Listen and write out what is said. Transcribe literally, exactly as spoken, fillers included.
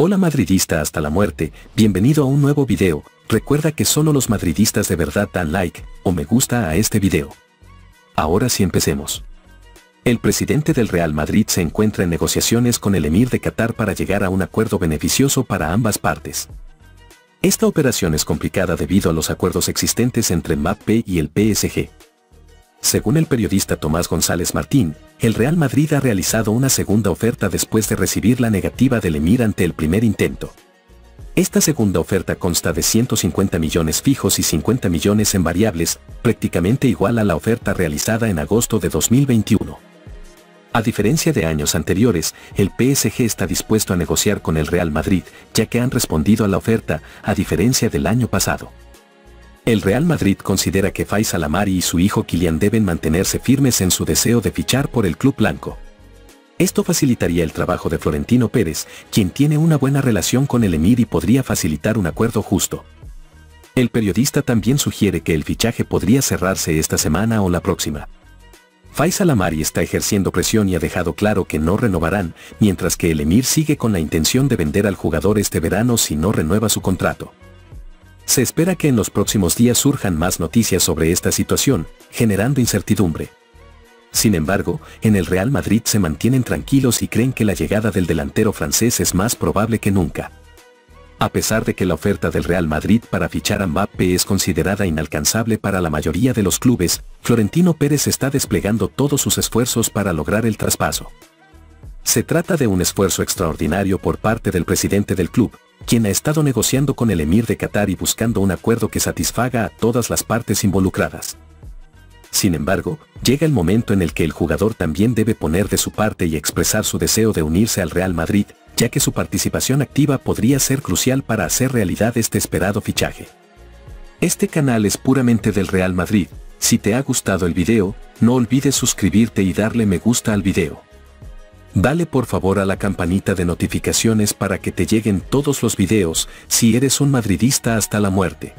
Hola madridista hasta la muerte, bienvenido a un nuevo video, recuerda que solo los madridistas de verdad dan like o me gusta a este video. Ahora sí empecemos. El presidente del Real Madrid se encuentra en negociaciones con el emir de Qatar para llegar a un acuerdo beneficioso para ambas partes. Esta operación es complicada debido a los acuerdos existentes entre Mbappé y el P S G. Según el periodista Tomás González Martín, el Real Madrid ha realizado una segunda oferta después de recibir la negativa del emir ante el primer intento. Esta segunda oferta consta de ciento cincuenta millones fijos y cincuenta millones en variables, prácticamente igual a la oferta realizada en agosto de dos mil veintiuno. A diferencia de años anteriores, el P S G está dispuesto a negociar con el Real Madrid, ya que han respondido a la oferta, a diferencia del año pasado. El Real Madrid considera que Faisal Amari y su hijo Kylian deben mantenerse firmes en su deseo de fichar por el club blanco. Esto facilitaría el trabajo de Florentino Pérez, quien tiene una buena relación con el emir y podría facilitar un acuerdo justo. El periodista también sugiere que el fichaje podría cerrarse esta semana o la próxima. Faisal Amari está ejerciendo presión y ha dejado claro que no renovarán, mientras que el emir sigue con la intención de vender al jugador este verano si no renueva su contrato. Se espera que en los próximos días surjan más noticias sobre esta situación, generando incertidumbre. Sin embargo, en el Real Madrid se mantienen tranquilos y creen que la llegada del delantero francés es más probable que nunca. A pesar de que la oferta del Real Madrid para fichar a Mbappé es considerada inalcanzable para la mayoría de los clubes, Florentino Pérez está desplegando todos sus esfuerzos para lograr el traspaso. Se trata de un esfuerzo extraordinario por parte del presidente del club, quien ha estado negociando con el emir de Qatar y buscando un acuerdo que satisfaga a todas las partes involucradas. Sin embargo, llega el momento en el que el jugador también debe poner de su parte y expresar su deseo de unirse al Real Madrid, ya que su participación activa podría ser crucial para hacer realidad este esperado fichaje. Este canal es puramente del Real Madrid. Si te ha gustado el video, no olvides suscribirte y darle me gusta al video. Dale por favor a la campanita de notificaciones para que te lleguen todos los videos, si eres un madridista hasta la muerte.